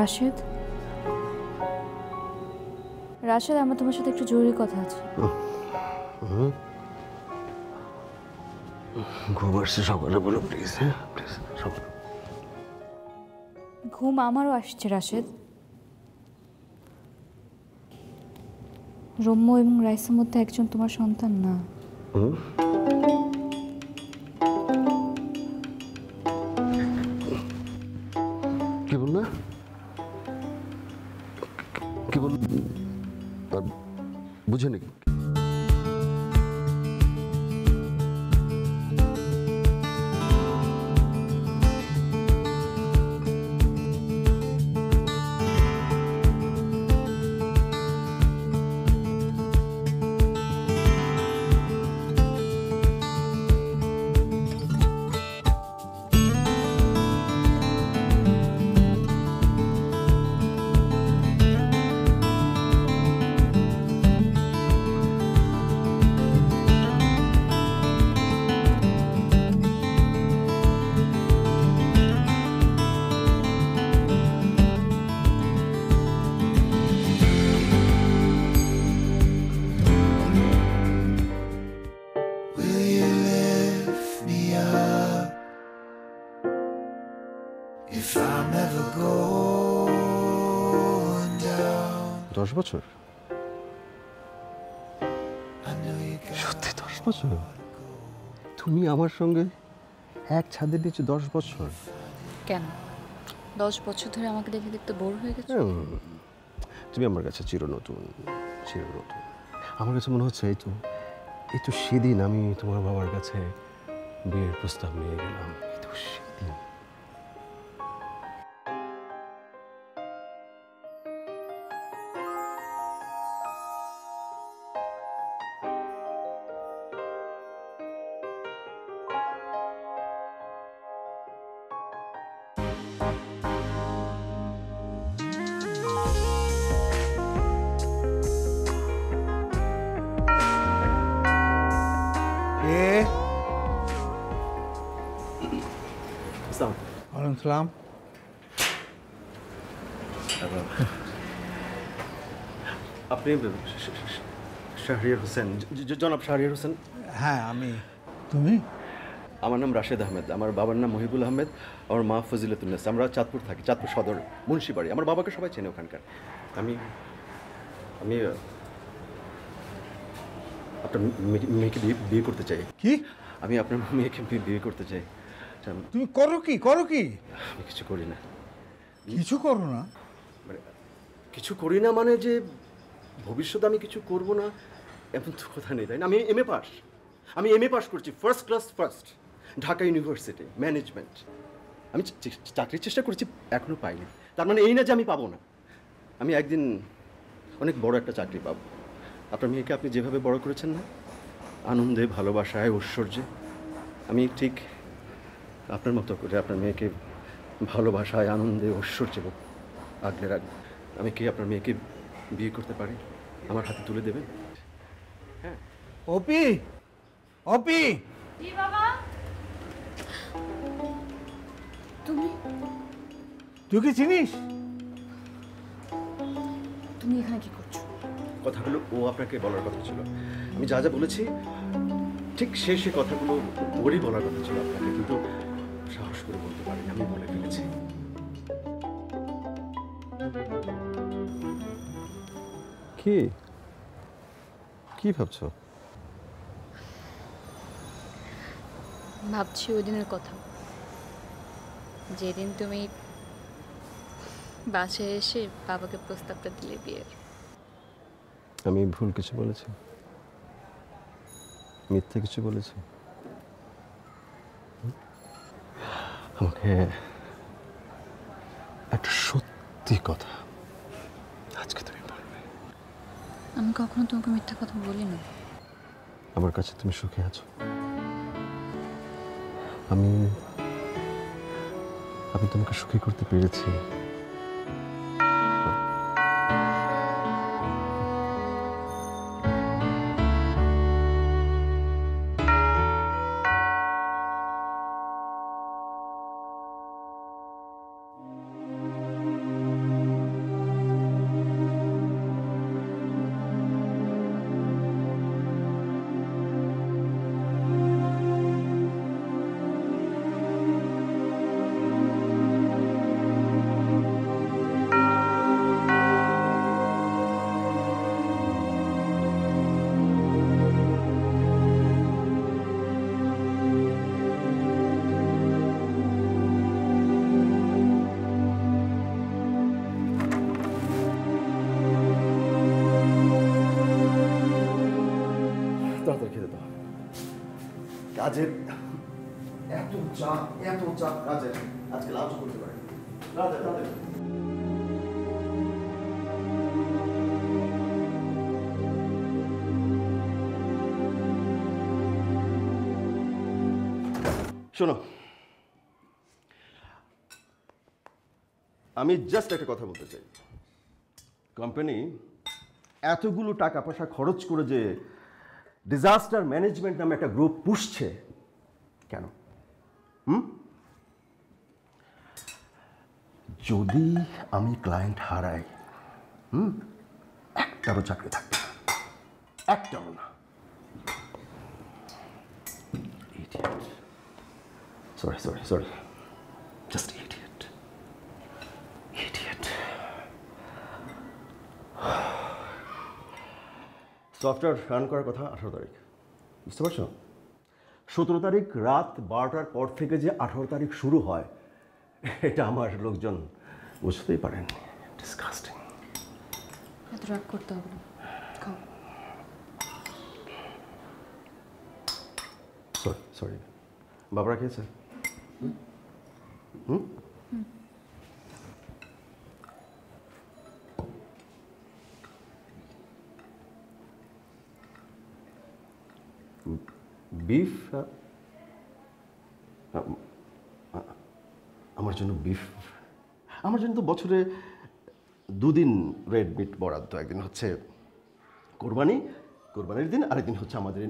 রাশিদ, রাশিদ আমার তোমার সাথে একটু জরুরি কথা আছে। ঘুম আমারও আসছে রাশিদ। রম্য এবং রাইসের মধ্যে একজন তোমার সন্তান না। কি বললে? কি বল বুঝে নাকি? বছর সত্যি 10 বছর তুমি আমার সঙ্গে এক ছাদের নিচে 10 বছর কেন? 10 বছর ধরে আমাকে দেখে দেখতে বোর হয়ে গেছে। তুমি আমার কাছে চিরনতুন। আমার কাছে মনে হচ্ছে এই তো সেদিন আমি তোমার বাবার কাছে বিয়ের প্রস্তাব নিয়ে গেলাম। এই তো সেদিন। আপনি শাহরিয়ার হোসেন? জনাব শাহরিয়ার হোসেন। হ্যাঁ আমি। তুমি? আমার নাম রাশেদ আহমেদ, আমার বাবার নাম মহিবুল আহমেদ, আমার মা ফজিলাতুন্না। আমরা চাঁদপুর থাকি, চাঁদপুর সদর মুন্সিবাড়ি। আমার বাবাকে সবাই চেনে ওখানকার। আমি আপনার মেয়েকে বিয়ে করতে চাই। কি? আমি আপনার মেয়েকে বিয়ে করতে চাই। তুমি করো কি? আমি কিছু করি না। কিছু করো না? মানে কিছু করি না মানে যে ভবিষ্যতে আমি কিছু করব না এমন তো কথা নেই, তাই না? আমি এমএ পাস করছি, first class first, Dhaka university, management. আমি চাকরির চেষ্টা করছি, এখনো পাইনি। তার মানে এই না যে আমি পাবো না। আমি একদিন অনেক বড় একটা চাকরি পাবো। আপনার মেয়েকে আপনি যেভাবে বড় করেছেন না, আনন্দে, ভালোবাসায়, ঐশ্বর্যে, আমি ঠিক আপনার মতো করে আপনার মেয়েকে ভালোবাসায়, আনন্দে, ঐশ্বর্যে আগলে রাখবো। আমি কি আপনার মেয়েকে বিয়ে করতে পারি? আমার হাতে তুলে দেবেন? হ্যাঁ। অপি কি বাবা, তুই কি চিনিস? তুমি এখানে কি করছো? কথাগুলো ও আপনাকে বলার কথা ছিল। আমি যা যা বলেছি ঠিক সেই কথাগুলো ওরই বলার কথা ছিল আপনাকে, কিন্তু সাহস করে বলতে পারি না, আমি বলে ফেলেছি। কি ভাবছো? ভাবছি ওই দিনের কথা, যেদিন তুমি বাসায় এসে বাবাকে প্রস্তাবটা দিলে বিয়ের। আমি ভুল কিছু বলেছি? মিথ্যে কিছু বলেছি? আমাকে একটা সত্যি কথা আজকে তুমি বলবে। আমি কখনো তোমাকে মিথ্যা কথা বলি না। আমার কাছে তুমি সুখে আছো। আমি তোমাকে সুখী করতে পেরেছি। কাজের এত চাপ কাজের আজকে লাভ করতে পারি না। শোনো, আমি জাস্ট একটা কথা বলতে চাই, কোম্পানি এতগুলো টাকা পয়সা খরচ করে যে ডিজাস্টার ম্যানেজমেন্ট নামে একটা গ্রুপ পুষছে কেন? যদি আমি ক্লায়েন্ট হারাই, একটারও চাকরি থাকবে না, একটারও না। Sorry. Just idiot. Software run করার কথা 18 তারিখ, বুঝতে পারছো? 17 তারিখ রাত 12টার পর থেকে যে 18 তারিখ শুরু হয়, এটা আমার লোকজন বুঝতেই পারেননি। ডিসকাস্টিং। এত রাগ করতে হবে না। সরি। বাবারা খেয়েছে? বিফ? আমার জন্য তো বছরে দুদিন রেড মিট বরাদ্দ। একদিন হচ্ছে কোরবানির দিন, আরেকদিন হচ্ছে আমাদের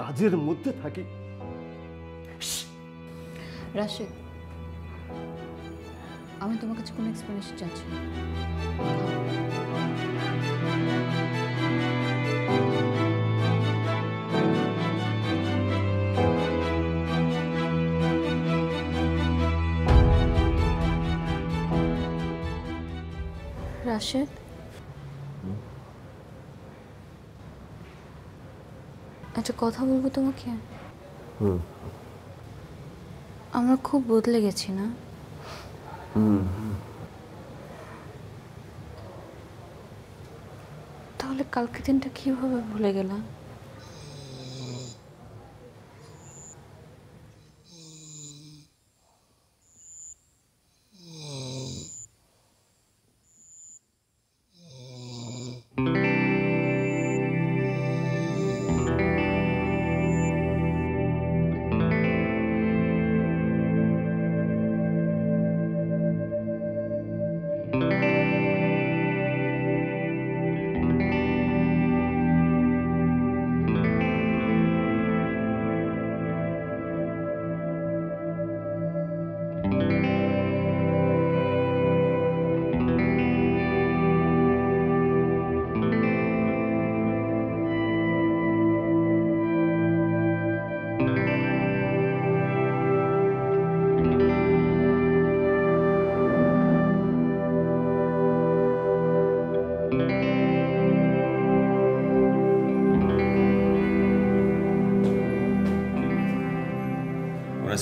কাজের মধ্যে থাকি। রাশিদ, আমি তোমার কাছে কোনো এক্সপ্লেনেশন চাচ্ছি না। রাশিদ, একটা কথা বলবো তোমাকে? আমরা খুব বদলে গেছি না? তাহলে কালকে দিনটা কিভাবে ভুলে গেলাম?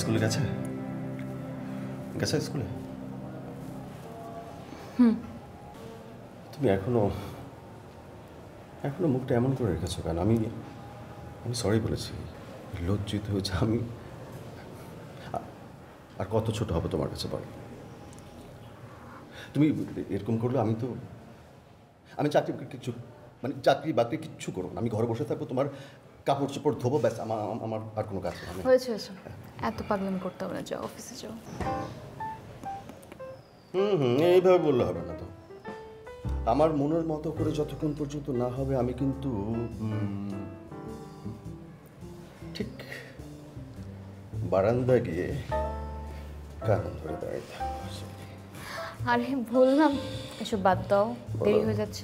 স্কুলে গেছে স্কুলে? তুমি এখনো মুখটা এমন করে রেখেছো কেন? আমি সরি বলেছি, লজ্জিত হয়েছে। আমি আর কত ছোট হবে তোমার কাছে বলো? তুমি এরকম করলে আমি চাকরি বাকরি কিচ্ছু করবো না। আমি ঘরে বসে থাকবো, তোমার কাপড় চোপড় ধোবো, ব্যাস। আমার আর কোনো কাজ নেই। এত পাগলামি করতে হবে না, যাও অফিসে যাও। এইভাবে বললে হবে না তো। আমার মনের মতো করে যতক্ষণ পর্যন্ত না হবে আমি কিন্তু ঠিক বারান্দা গিয়ে কারণ ধরে দাঁড়িয়ে থাকবো। আরে বললাম এসব বাদ দাও, দেরি হয়ে যাচ্ছে।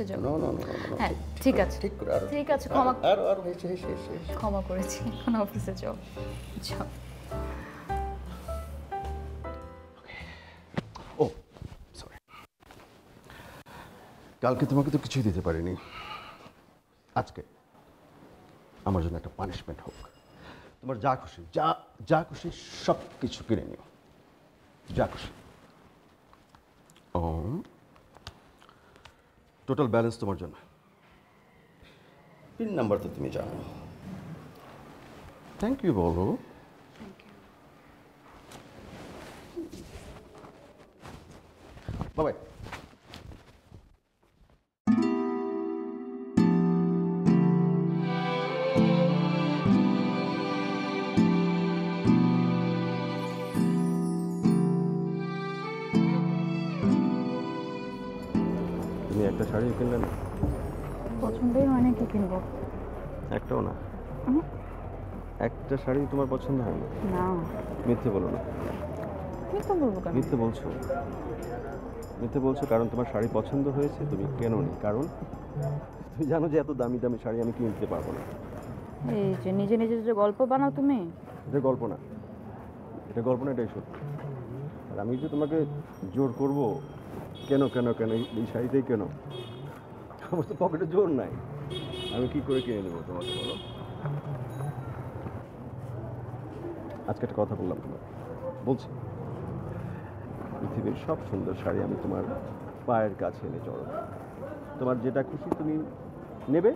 হ্যাঁ ঠিক আছে ঠিক আছে, ক্ষমা করেছি, এখন অফিসে যাও যাও। কালকে তোমাকে তো কিছুই দিতে পারিনি, আজকে আমার জন্য একটা পানিশমেন্ট হোক। তোমার যা খুশি যা খুশি সব কিছু কিনে নিও, যা খুশি। ও টোটাল ব্যালেন্স তোমার জন্য, পিন নাম্বার তো তুমি জানো। থ্যাংক ইউ বলো। বাই। শাড়ি কিনলে না? পছন্দই হয় না, কি কিনবো? একটাও না। একটা শাড়ি তোমার পছন্দ হয় না? না। মিথ্যে বলো না। মিথ্যে বলবো কেন? মিথ্যে বলছো কারণ তোমার শাড়ি পছন্দ হয়েছে, তুমি কেননি। কারণ তুমি জানো যে এত দামি দামি শাড়ি আমি কিনতে পারবো না। এই যে নিজে নিজে যে গল্প বানাও তুমি, এটা গল্প না, এটা গল্প না, এটাই সত্যি। আর আমি যে তোমাকে জোর করবো কেন কেন কেন এই শাড়িটাই কেন, আমার তো পকেটে জোর নাই, আমি কি করে কিনে নেবো তোমাকে বলো? আজকে একটা কথা বললাম তোমার, বলছি পৃথিবীর সব সুন্দর শাড়ি আমি তোমার পায়ের কাছে এনে জড়াবো। তোমার যেটা খুশি তুমি নেবে,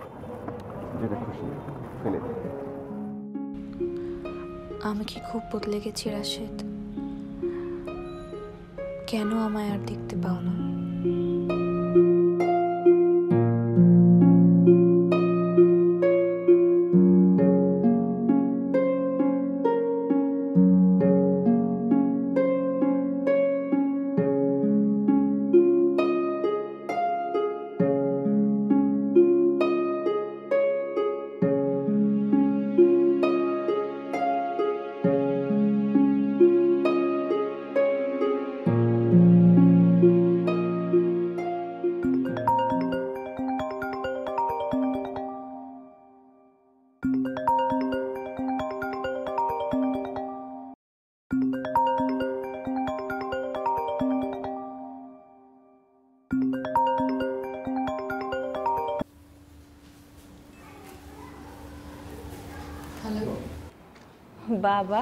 যেটা খুশি ফেলে দেবে। আমি কি খুব বদলে গেছি রাশেদ? কেন আমায় আর দেখতে পাও না? বাবা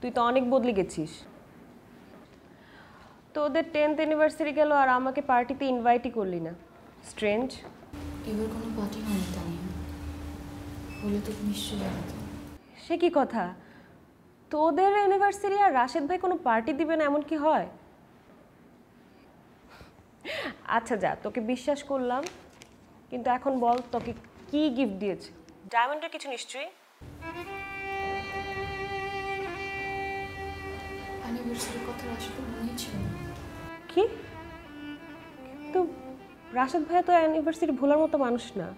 তুই তো অনেক বদলে গেছিস। তোদের 10th অ্যানিভার্সারি গেল আর আমাকে পার্টিতে ইনভাইটই করলি না। স্ট্রেঞ্জ। এবার কোনো পার্টি হয়নি তানিয়া, বলে তো নিশ্চয়ই জানতো। সে কি কথা, তোদের অ্যানিভার্সারি আর রাশেদ ভাই কোনো পার্টি দিবে না এমন কি হয়? আচ্ছা যা, তোকে বিশ্বাস করলাম, কিন্তু এখন বল তোকে কি গিফট দিয়েছে? ডায়মন্ডের কিছু নিশ্চয়ই। কি তো রাশেদ ভাই তো অ্যানিভার্সারি ভোলার মতো মানুষ না।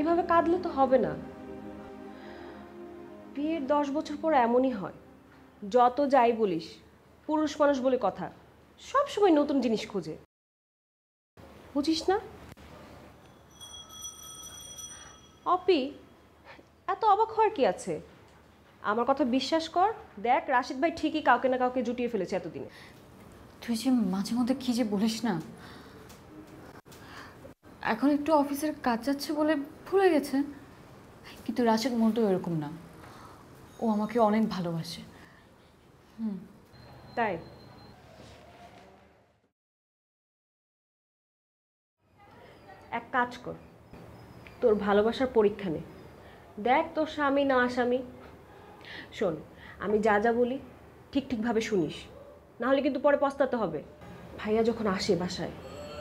এভাবে কাঁদলে তো হবে না, বিয়ের 10 বছর পর এমনই হয়। যত যাই বলিস, পুরুষ মানুষ বলে কথা, সবসময় নতুন জিনিস খোঁজে, বুঝিস না? অপি, এত অবাক হওয়ার কি আছে? আমার কথা বিশ্বাস কর, দেখ রাশিদ ভাই ঠিকই কাউকে না কাউকে জুটিয়ে ফেলেছে এতদিনে। তুই যে মাঝে মধ্যে কি যে বলিস না, এখন একটু অফিসের কাজ যাচ্ছে বলে ভুলে গেছে, কিন্তু রাশেদ মন তো এরকম না, ও আমাকে অনেক ভালোবাসে। তাই এক কাজ কর, তোর ভালোবাসার পরীক্ষা নে, দেখ তোর স্বামী না আসামি। শোন, আমি যা যা বলি ঠিকভাবে শুনিস, নাহলে কিন্তু পরে পস্তাতে হবে। ভাইয়া যখন আসে বাসায়,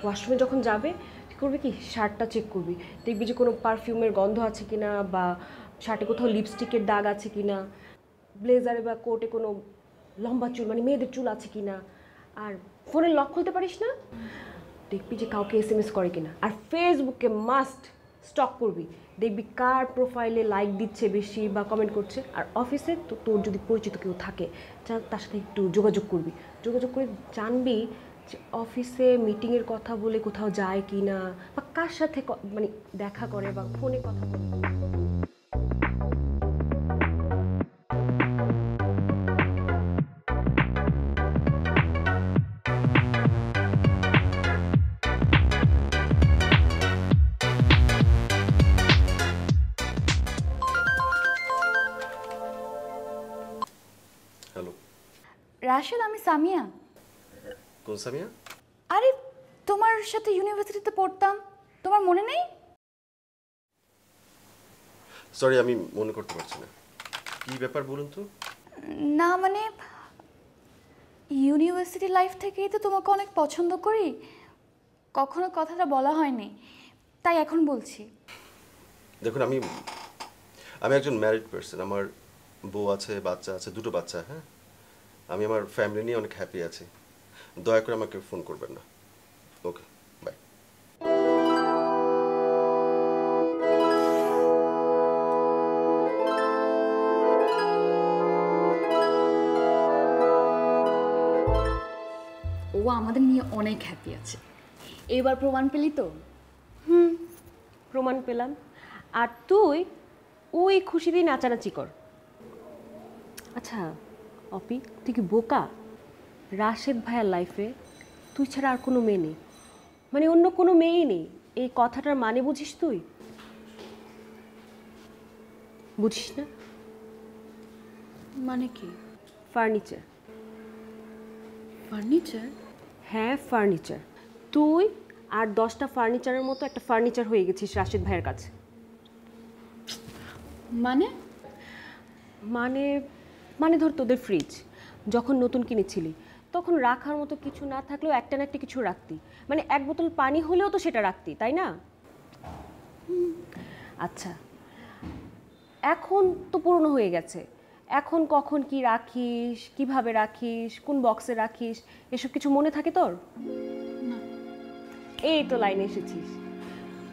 ওয়াশরুমে যখন যাবে, তুই করবি কি শার্টটা চেক করবি, দেখবি যে কোনো পারফিউমের গন্ধ আছে কি না, বা শার্টে কোথাও লিপস্টিকের দাগ আছে কি না, ব্লেজারে বা কোটে কোনো লম্বা চুল মানে মেয়েদের চুল আছে কি না। আর ফোনের লক খুলতে পারিস না, দেখবি যে কাউকে SMS করে কিনা। আর ফেসবুকে মাস্ট স্টক করবি, দেখবি কার প্রোফাইলে লাইক দিচ্ছে বেশি বা কমেন্ট করছে। আর অফিসে তো তোর যদি পরিচিত কেউ থাকে, তার সাথে একটু যোগাযোগ করবি, যোগাযোগ করে জানবি যে অফিসে মিটিংয়ের কথা বলে কোথাও যায় কি না, বা কার সাথে মানে দেখা করে বা ফোনে কথা বলে। রাশেদ, আমি সামিয়া। কোন সামিয়া? আরে তোমার সাথে ইউনিভার্সিটিতে পড়তাম, তোমার মনে নেই? সরি, আমি মনে করতে পারছি না, কি ব্যাপার বলুন তো। না মানে ইউনিভার্সিটি লাইফ থেকেই তো তোমাকে অনেক পছন্দ করি, কখনো কথাটা বলা হয়নি, তাই এখন বলছি। দেখুন, আমি একজন ম্যারিড পার্সন, আমার বউ আছে, বাচ্চা আছে, দুটো বাচ্চা। হ্যাঁ, আমি আমার ফ্যামিলি নিয়ে অনেক হ্যাপি আছি, দয়া করে আমাকে ফোন করবেন না। ওকে, বাই। ও আমাদের নিয়ে অনেক হ্যাপি আছে, এবার প্রমাণ পেলি তো? প্রমাণ পেলাম। আর তুই ওই খুশি দিয়ে নাচানাচি কর। আচ্ছা অপি, তুই কি বোকা? রাশেদ ভাইয়ার লাইফে তুই ছাড়া আর কোনো মেয়ে নেই, মানে অন্য কোনো মেয়েই নেই। এই কথাটার মানে বুঝিস? তুই বুঝিস না মানে কি? ফার্নিচার। ফার্নিচার? হ্যাঁ, ফার্নিচার। তুই আর 10টা ফার্নিচারের মতো একটা ফার্নিচার হয়ে গেছিস রাশেদ ভাইয়ের কাছে। মানে মানে মানে ধর, তোদের ফ্রিজ যখন নতুন কিনেছিলি তখন রাখার মতো কিছু না থাকলেও একটা না একটা কিছু রাখতি, মানে এক বোতল পানি হলেও তো সেটা রাখতি, তাই না? আচ্ছা, এখন তো পুরনো হয়ে গেছে, এখন কখন কি রাখিস, কিভাবে রাখিস, কোন বক্সে রাখিস, এসব কিছু মনে থাকে তোর? এই তো লাইনে এসেছিস।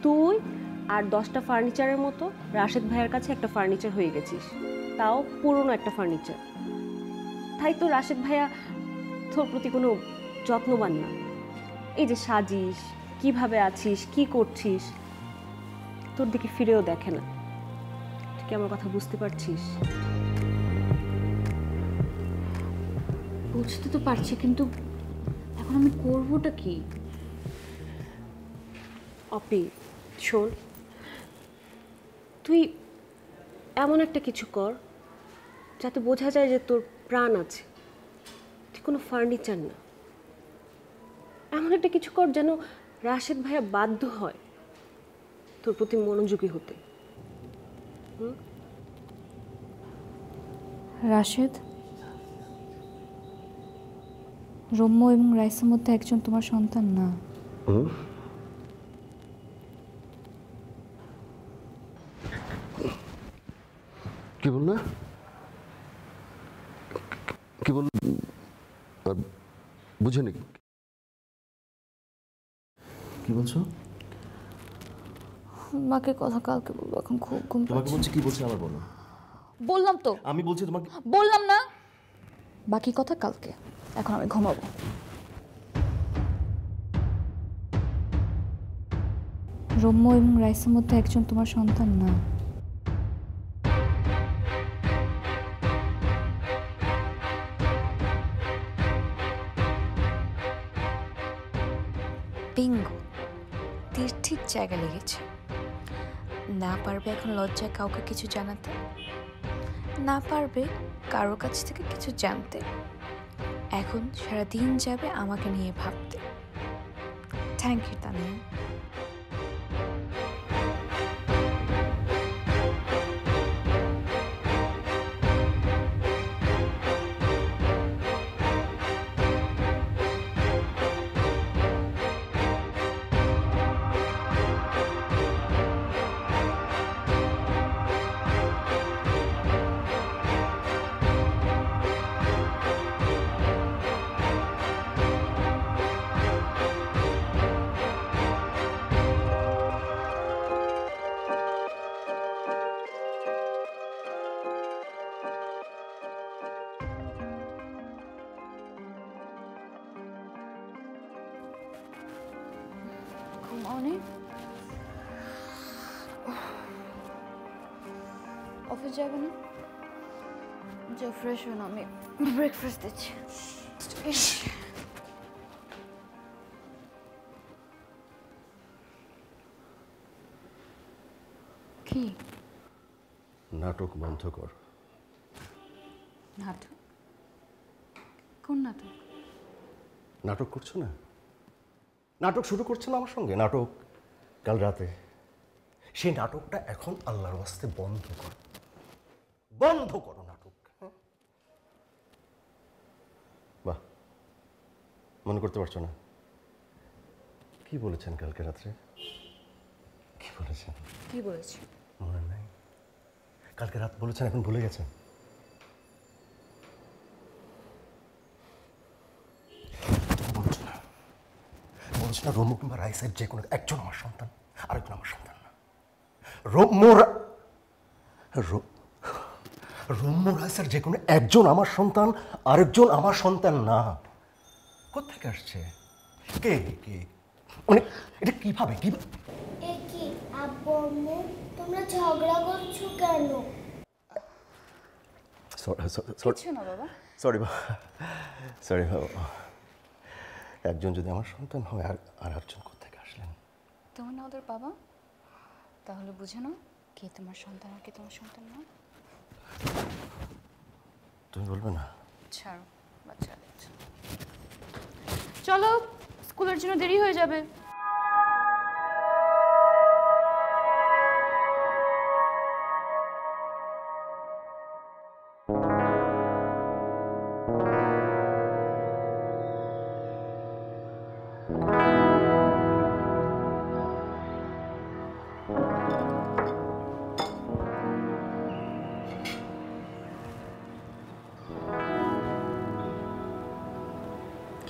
তুই আর 10টা ফার্নিচারের মতো রাশেদ ভাইয়ের কাছে একটা ফার্নিচার হয়ে গেছিস, তাও পুরনো একটা ফার্নিচার। তাই তো রাশেদ ভাইয়া তোর প্রতি কোনো যত্নবান না, এই যে সাজিস, কিভাবে আছিস, কি করছিস, তোর দিকে ফিরেও দেখে না। তুই কি আমার কথা বুঝতে পারছিস? বুঝতে তো পারছি, কিন্তু এখন আমি করবোটা কি? অপি শোন, তুই এমন একটা কিছু কর যাতে বোঝা যায় যে তোর প্রাণ আছে। তুই কোনো ফার্নিচার না, এমন একটা কিছু কর যেন রাশেদ ভাইয়া বাধ্য হয় তোর প্রতি মনোযোগী হতে। রাশেদ, রম্য এবং রাইসের মধ্যে একজন তোমার সন্তান না। কি বললে? কি বললে বুঝে নি কি বলছো? মাকে কথা কালকে বলবো, এখন খুব ঘুম পাচ্ছে। তোমাকে বলছি, কি বলছি আবার বলো। বললাম তো, আমি বলছি তোমাকে। বললাম না, বাকি কথা কালকে, এখন আমি ঘুমাবো। রম্য এবং রাইসের মধ্যে একজন তোমার সন্তান না। জায়গা লেগেছে। না পারবে এখন লজ্জায় কাউকে কিছু জানাতে, না পারবে কারোর কাছ থেকে কিছু জানতে। এখন সারাদিন যাবে আমাকে নিয়ে ভাবতে। Thank you Tania. অফিস যাবে না? যাও ফ্রেশ হন, আমি ব্রেকফাস্ট দিচ্ছি। কি নাটক বন্ধ কর। নাটক? কোন নাটক? নাটক করছো না? নাটক শুরু করছিল আমার সঙ্গে নাটক কাল রাতে। সেই নাটকটা এখন আল্লাহর ওয়াস্তে বন্ধ কর, বন্ধ করো নাটক। বাহ, মনে করতে পারছো না কি বলেছেন কালকে রাত্রে? কি বলেছেন মনে নাই? কালকে রাত বলেছেন, এখন ভুলে গেছেন? বলছো না রোমু কিংবা রাইসের যে কোনো একজন আমার সন্তান, আরেকজন আমার সন্তান না। রোমু রাইসের যে কোনো একজন আমার সন্তান, আরেকজন আমার সন্তান না। কোথেকে আসছে? কে কে মানে এটা কিভাবে? কি আব্বু আম্মু তোমরা ঝগড়া করছো কেন? সরি বাবা, একজন যদি আমার সন্তান হয়, আর একজন কোথেকে আসলেন? তুমি না ওদের বাবা, তাহলে বুঝে নাও কে তোমার সন্তান আর কে তোমার সন্তান না। তুমি বলবে না? ছাড়ো, বাচ্চা চলো, স্কুলের জন্য দেরি হয়ে যাবে।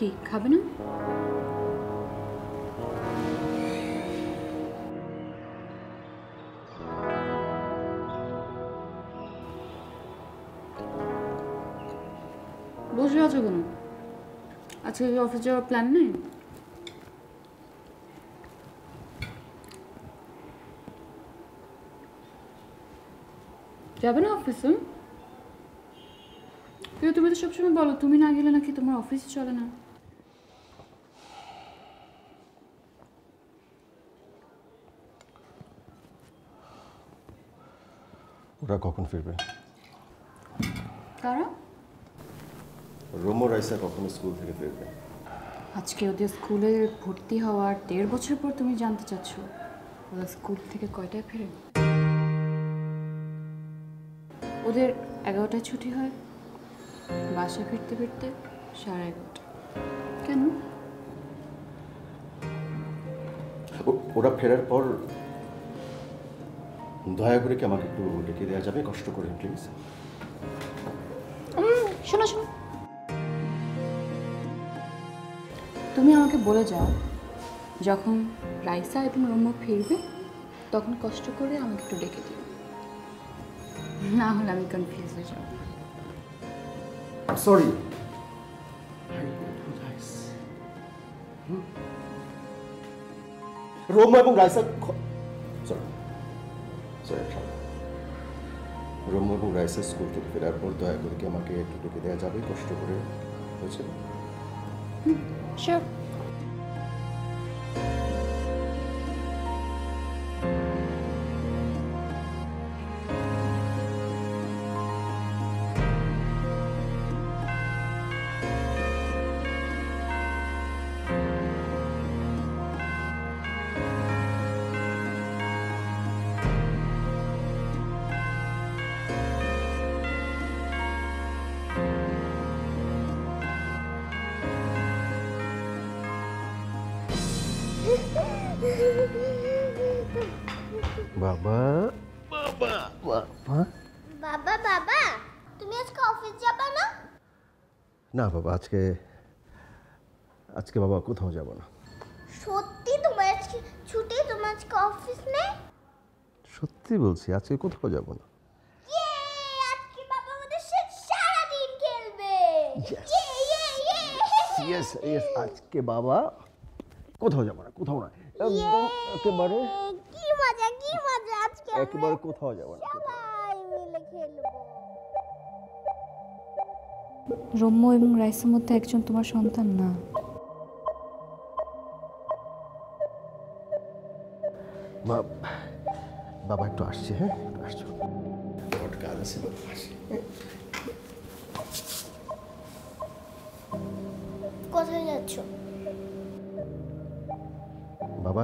কি খাবে না? বসে আছো কেন? আজকে অফিস যাওয়ার প্ল্যান নেই? যাবে না অফিসে? তুমি তো সবসময় বলো তুমি না গেলে নাকি তোমার অফিস চলে না। ওরা কখন ফিরবে? তারা রোমো রাইসা কখন স্কুল থেকে ফিরবে? আজকে ওদের স্কুলে ভর্তি হওয়ার ১.৫ বছর পর তুমি জানতে চাচ্ছ ওরা স্কুল থেকে কয়টায় ফেরে? ওদের ১১টায় ছুটি হয়, বাসা ফিরতে ফিরতে ১১:30। কেন? ওরা ফেরার পর দয়া করে কি আমাকে একটু ডেকে দেওয়া যাবে? কষ্ট করে প্লিজ। শোনো, তুমি আমাকে বলে যাও যখন রাইসা এবং রোমো ফিরবে তখন কষ্ট করে আমাকে একটু ডেকে দিও, না হলে আমি কনফিউজ হয়ে যাবো। সরি, রোমো এবং রাইসা স্কুল থেকে ফেরার পর দয়া করে কি আমাকে একটু ডেকে দেওয়া যাবে? কষ্ট করে হয়েছে। Baba. Baba. Baba. Baba, Baba. তুমি আজকে অফিস যাবা না? না বাবা, আজকে বাবা কোথাও যাব না। সত্যি তোমার আজকে ছুটি, তোমার আজকে অফিস নেই? সত্যি বলছি, আজকে কোথাও যাব না। ইয়ে, আজকে বাবা আমাদের সাথে সারা দিন খেলবে। ইয়ে ইয়ে ইয়ে। ইয়েস ইয়েস, আজকে বাবা কোথাও যাব না, কোথাও না। একদম একেবারে কি মজা, কি মজা, আজকে একবার কোথাও যাব না। সবাই মিলে খেলবো। রম্য এবং রাইসের মধ্যে একজন তোমার সন্তান না। বাবা একটু আসছে, হ্যাঁ আসছো। কোথায় যাচ্ছ? বাবা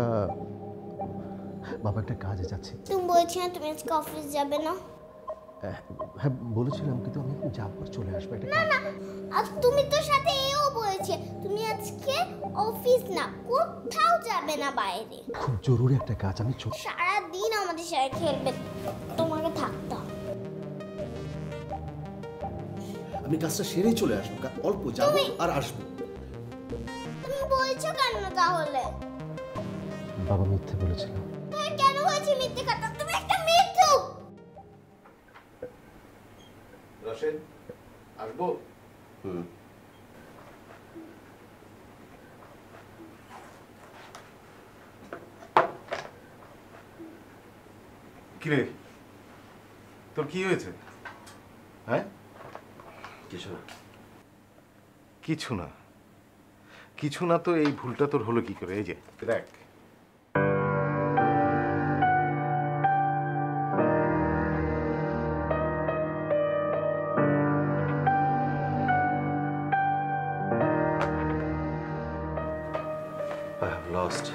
বাবা একটা কাজে যাচ্ছে। তুমি বলছি না তুমি আজকে অফিস যাবে না? হ্যাঁ বলেছিলাম, কিন্তু আমি যাবো, চলে আসবো। না না, আজ তুমি তো সাথে এও বলেছে তুমি আজকে অফিস না, কোথাও যাবে না, বাইরে। খুব জরুরি একটা কাজ। আমি সারা দিন আমাদের সাথে খেলবে, তোমাকে থাকতে হবে। আমি কাজটা সেরে চলে আসবো, অল্প যাবো আর আসবো। তুমি বলছো কেন তাহলে? বাবা মিথ্যে বলেছিলাম। কেন হয়েছে মিথ্যে কথা? তুমি একটা মিথ্যুক। রশিদ, আসবো? কিরে, তোর কি হয়েছে? হ্যাঁ, কিছু না। কিছু না, কিছু না, তো এই ভুলটা তোর হলো কি করে? এই যে দেখ, lost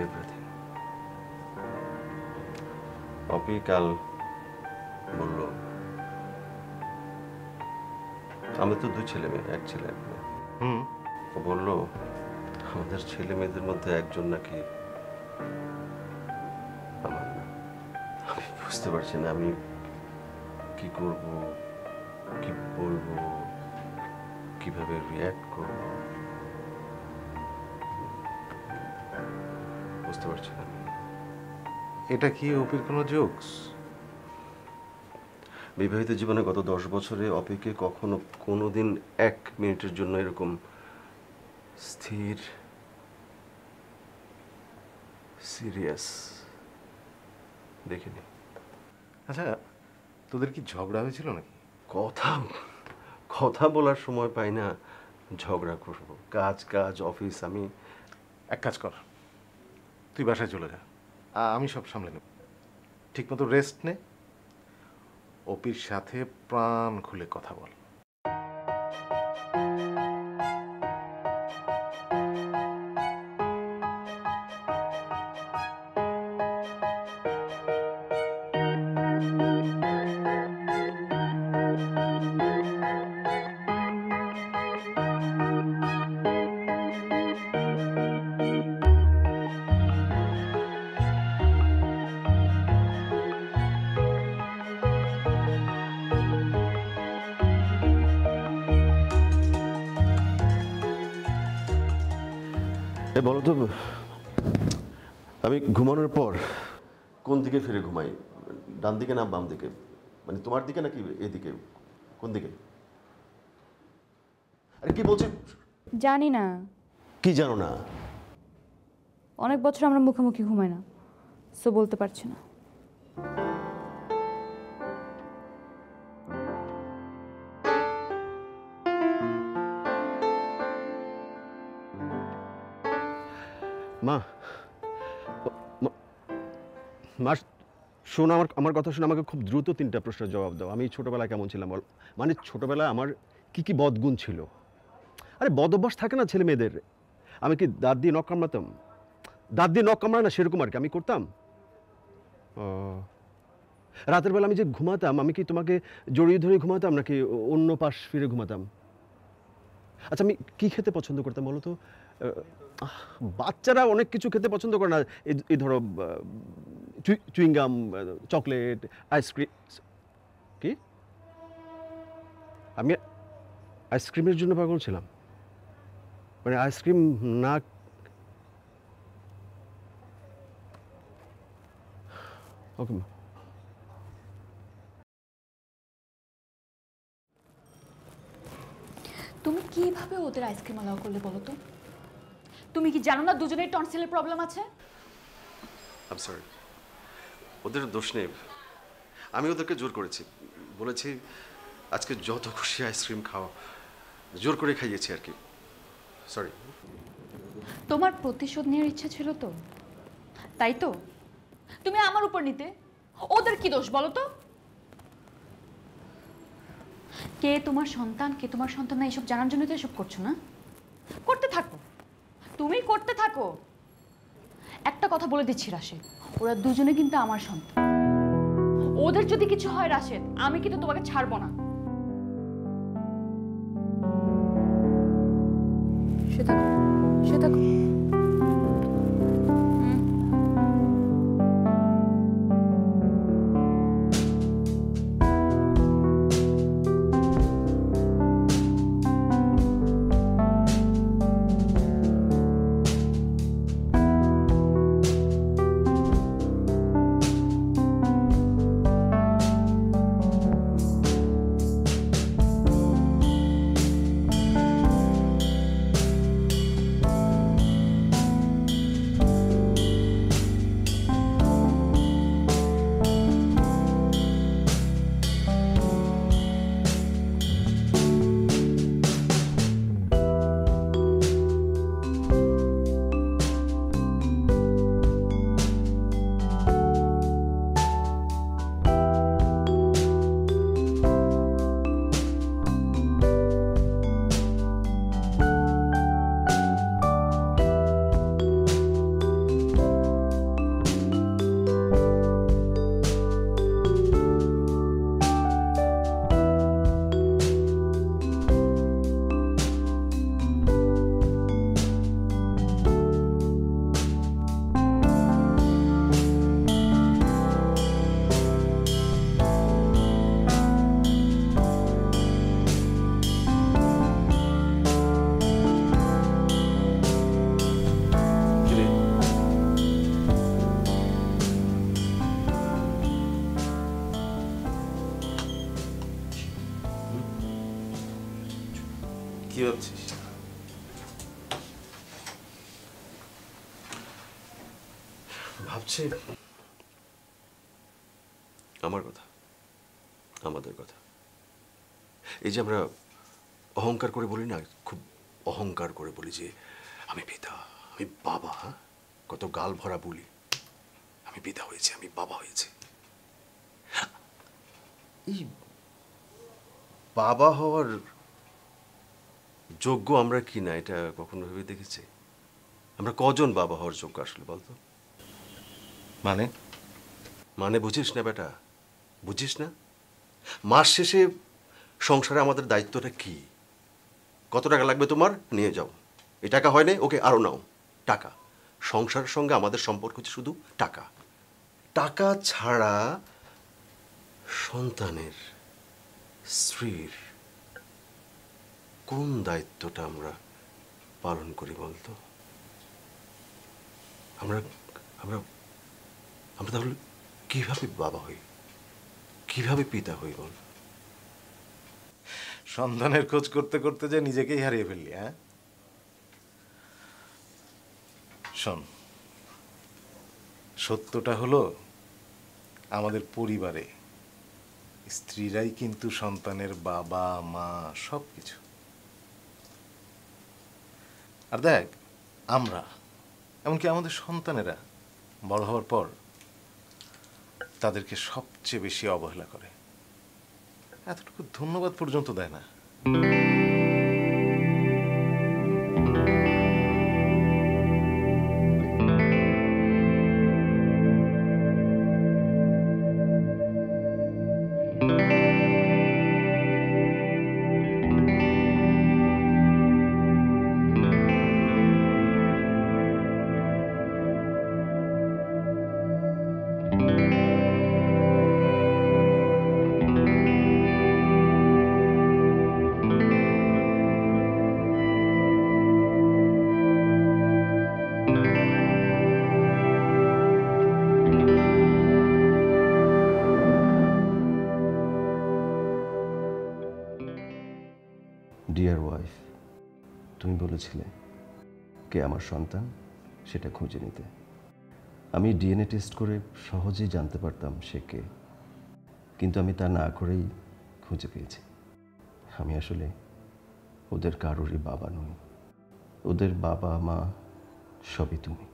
everything. Poppy কাল বলল, আমি তো দুই ছেলে মেয়ে, এক ছেলে এক মেয়ে। ও বলল আমাদের ছেলে মেয়েদের মধ্যে একজন নাকি আমার। আমি বুঝতে পারছি না আমি কি করব, কি বলবো, কিভাবে রিঅ্যাক্ট করবো, বুঝতে পারছি না। এটা কি অপির কোনো জোকস? বিবাহিত জীবনে গত 10 বছরে অপিকে কখনো কোনোদিন 1 মিনিটের জন্য এরকম স্থির, সিরিয়াস দেখিনি। আচ্ছা, তোদের কি ঝগড়া হয়েছিল নাকি? কথা বলার সময় পাই না, ঝগড়া করব। কাজ অফিস। আমি এক কাজ কর, তুই বাসায় চলে যা, আমি সব সামলে নেব। ঠিকমতো রেস্ট নে, অপির সাথে প্রাণ খুলে কথা বল। বলো তো, আমি ঘুমানোর পর কোন দিকে ফিরে ঘুমাই? ডান দিকে না বাম দিকে? মানে তোমার দিকে নাকি এদিকে? কোন দিকে? আর কি বলছি জানি না। কি জানো না? অনেক বছর আমরা মুখোমুখি ঘুমাই না, সো বলতে পারছি না। মা শোনো, আমার কথা শোনো। আমাকে খুব দ্রুত 3টা প্রশ্নের জবাব দাও। আমি ছোটবেলায় কেমন ছিলাম বল, মানে ছোটবেলায় আমার কি বদগুণ ছিল? আরে বদ অভ্যাস থাকে না ছেলে মেয়েদের। আমি কি দাঁত দিয়ে নখ কামড়াতাম? দাঁত দিয়ে নখ কামড়ায় না, সেরকম আর কি আমি করতাম। রাতের বেলা আমি যে ঘুমাতাম, আমি কি তোমাকে জড়িয়ে ধরে ঘুমাতাম নাকি অন্য পাশ ফিরে ঘুমাতাম? আচ্ছা, আমি কি খেতে পছন্দ করতাম বলো তো? বাচ্চারা অনেক কিছু খেতে পছন্দ করে না, এই ধরো চুইংগাম, চকলেট, আইসক্রিম। কি আমি আইসক্রিমের জন্য পাগল ছিলাম, মানে আইসক্রিম না। ওকে তুমি কিভাবে ওদের আইসক্রিম অ্যালাউ করলে বলো তো? তুমি কি জানো না দুজনেই টনসিলের প্রবলেম আছে? আই এম সরি, ওদের দোষ নেই, আমি ওদেরকে জোর করেছি, বলেছি আজকে যত খুশি আইসক্রিম খাও, জোর করে খাইয়েছি আর কি। সরি। তোমার প্রতিশোধ নেওয়ার ইচ্ছা ছিল তো, তাই তো তুমি আমার উপর নিতে। ওদের কি দোষ বলো তো? কে তোমার সন্তান, কে তোমার সন্তান না, এসব জানার জন্য তো এসব করছো না? করতে থাকো, তুমি করতে থাকো। একটা কথা বলে দিচ্ছি রাশেদ, ওরা দুজনে কিন্তু আমার সন্তান। ওদের যদি কিছু হয় রাশেদ, আমি কিন্তু তোমাকে ছাড়বো না। ভাবছি আমার কথা, আমাদের কথা। এই যে আমরা অহংকার করে বলি না, খুব অহংকার করে বলি যে আমি পিতা, আমি বাবা। কত গাল ভরা বলি, আমি পিতা হয়েছি, আমি বাবা হয়েছি। এই বাবা হওয়ার যোগ্য আমরা কি না, এটা কখনো ভেবে দেখেছি? আমরা কজন বাবা হওয়ার যোগ্য আসলে বলতো? মানে মানে বুঝিস না বেটা, বুঝিস না? মাস শেষে সংসারে আমাদের দায়িত্বটা কি? কত টাকা লাগবে তোমার, নিয়ে যাও। এই টাকা হয় না, ওকে আরও নাও। টাকা, সংসারের সঙ্গে আমাদের সম্পর্ক হচ্ছে শুধু টাকা। টাকা ছাড়া সন্তানের, স্ত্রীর কোন দায়িত্বটা আমরা পালন করি বলতো? আমরা আমরা আমরা তাহলে কীভাবে বাবা হই, কীভাবে পিতা হই বল? সন্তানের খোঁজ করতে করতে যে নিজেকেই হারিয়ে ফেললি। হ্যাঁ শোন, সত্যটা হলো আমাদের পরিবারে স্ত্রীরাই কিন্তু সন্তানের বাবা, মা, সব কিছু। আর দেখ, আমরা এমনকি আমাদের সন্তানেরা বড় হওয়ার পর তাদেরকে সবচেয়ে বেশি অবহেলা করে, এতটুকু ধন্যবাদ পর্যন্ত দেয় না। ডিয়ার ওয়াইফ, তুমি বলেছিলে কে আমার সন্তান সেটা খুঁজে নিতে। আমি ডিএনএ টেস্ট করে সহজেই জানতে পারতাম সে কে, কিন্তু আমি তা না করেই খুঁজে পেয়েছি। আমি আসলে ওদের কারোরই বাবা নই। ওদের বাবা মা সবই তুমি।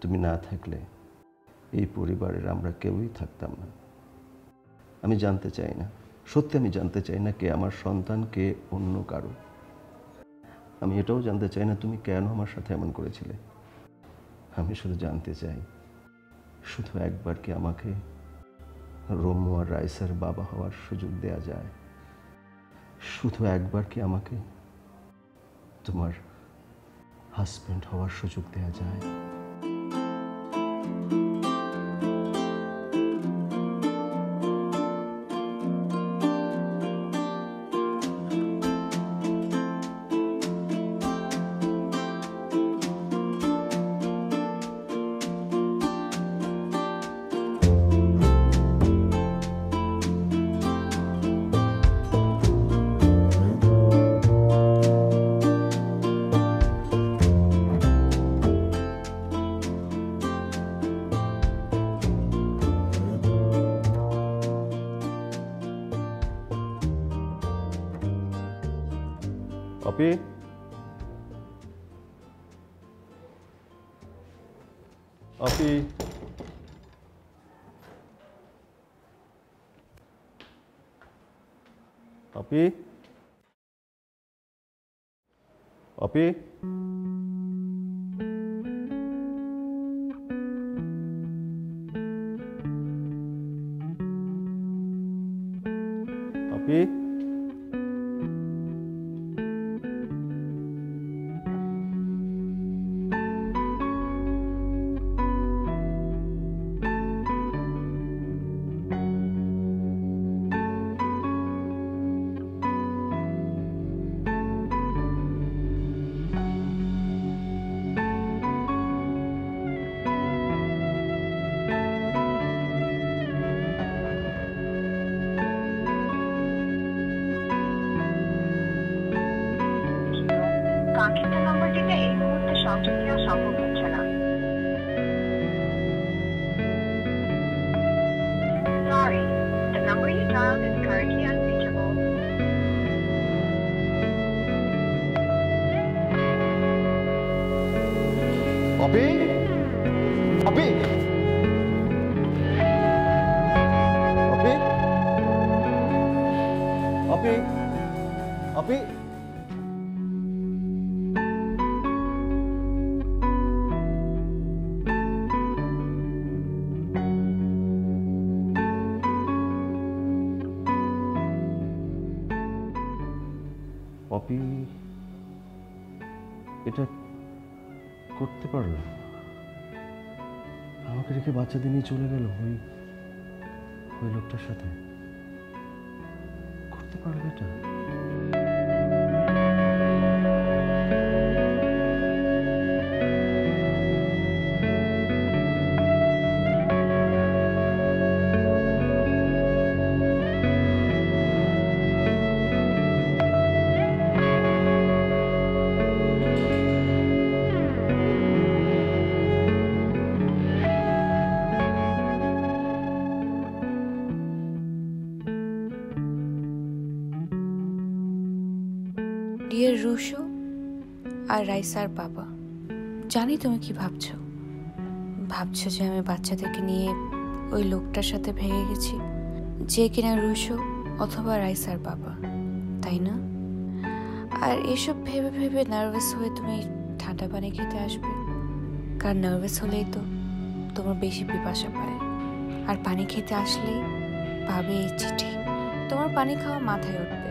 তুমি না থাকলে এই পরিবারের আমরা কেউই থাকতাম না। আমি জানতে চাই না, সত্যি আমি জানতে চাই না কে আমার সন্তান, কে অন্য কারো। আমি এটাও জানতে চাই না তুমি কেন আমার সাথে এমন করেছিলে। আমি শুধু জানতে চাই, শুধু একবার কি আমাকে রম্য আর রাইসার বাবা হওয়ার সুযোগ দেয়া যায়? শুধু একবার কি আমাকে তোমার হাজব্যান্ড হওয়ার সুযোগ দেয়া যায়? অপি, অপি, অপি, অপি, অপি, অপি, এটা করতে পারলো? আমাকে রেখে বাচ্চাদের নিয়ে চলে গেল ওই লোকটার সাথে। করতে পারলো এটা? ডিয়ার রুশো আর রাইসার বাবা, জানি তুমি কি ভাবছো। ভাবছো যে আমি বাচ্চাদেরকে নিয়ে ওই লোকটার সাথে ভেঙে গেছি, যে কিনা রুশো অথবা রাইসার বাবা, তাই না? আর এসব ভেবে ভেবে নার্ভাস হয়ে তুমি ঠান্ডা পানি খেতে আসবে, কারণ নার্ভাস হলেই তো তোমার বেশি পিপাসা পায়। আর পানি খেতে আসলেই পাবে এই চিঠি, তোমার পানি খাওয়া মাথায় উঠবে।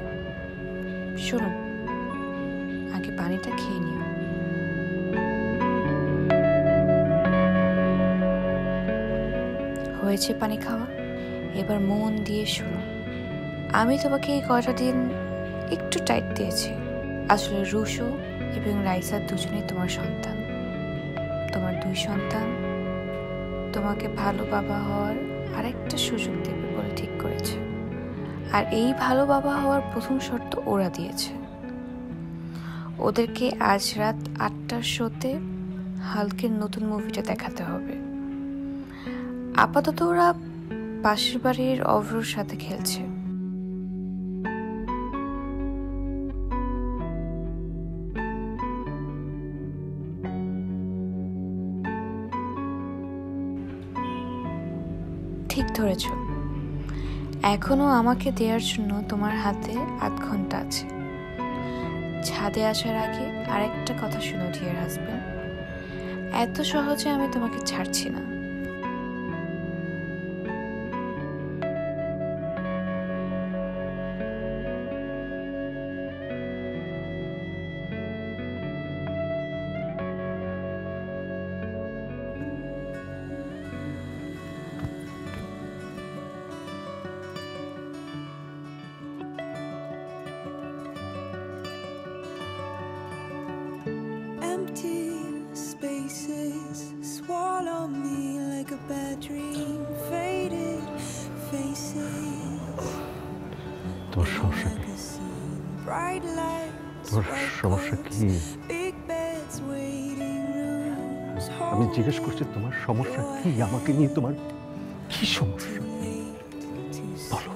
শোনো, আগে পানিটা খেয়ে নিও। হয়েছে পানি খাওয়া? এবার মন দিয়ে শোনো। আমি তোমাকে এই কয়টা দিন একটু টাইট দিয়েছি। আসলে রুশো এবং রাইসা দুজনেই তোমার সন্তান। তোমার দুই সন্তান তোমাকে ভালো বাবা হওয়ার আরেকটা সুযোগ দেবে বলে ঠিক করেছে। আর এই ভালো বাবা হওয়ার প্রথম শর্ত ওরা দিয়েছে। ওদেরকে আজ রাত ৮টার শোতে হালকের নতুন মুভিটা দেখাতে হবে। আপাতত ওরা পাশের বাড়ির অভ্রর সাথে খেলছে। ঠিক ধরেছ, এখনো আমাকে দেওয়ার জন্য তোমার হাতে আধ ঘন্টা আছে। ছাদে আসার আগে আরেকটা কথা শুনো ডিয়ার হাজবেন্ড, এত সহজে আমি তোমাকে ছাড়ছি না। আমি জিজ্ঞেস করছি তোমার সমস্যা কি, আমাকে নিয়ে তোমার কি সমস্যা? বলো,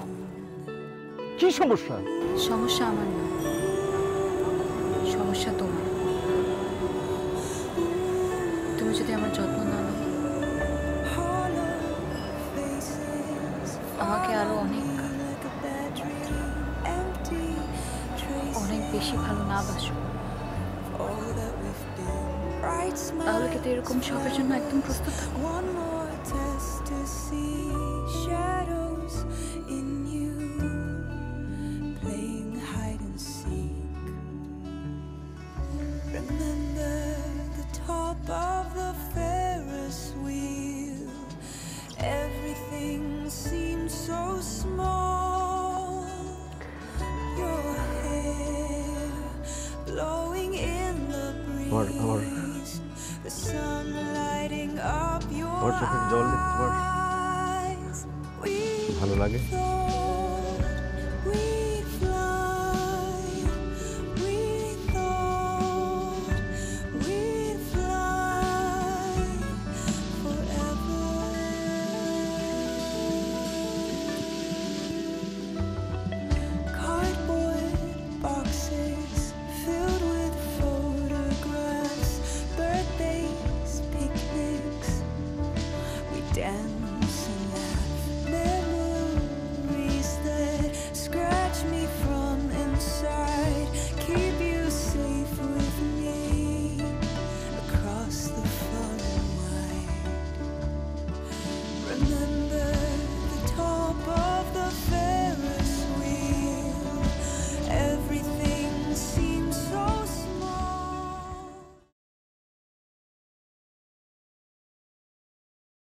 কি সমস্যা? সমস্যা আমার না, সমস্যা তোমার। তুমি যদি আমার যত্ন না নাও, আমাকে আরো অনেক অনেক বেশি ভালো না বাসো, তাহলে কিন্তু এরকম শখের জন্য একদম প্রস্তুত থাকো। ভালো লাগে।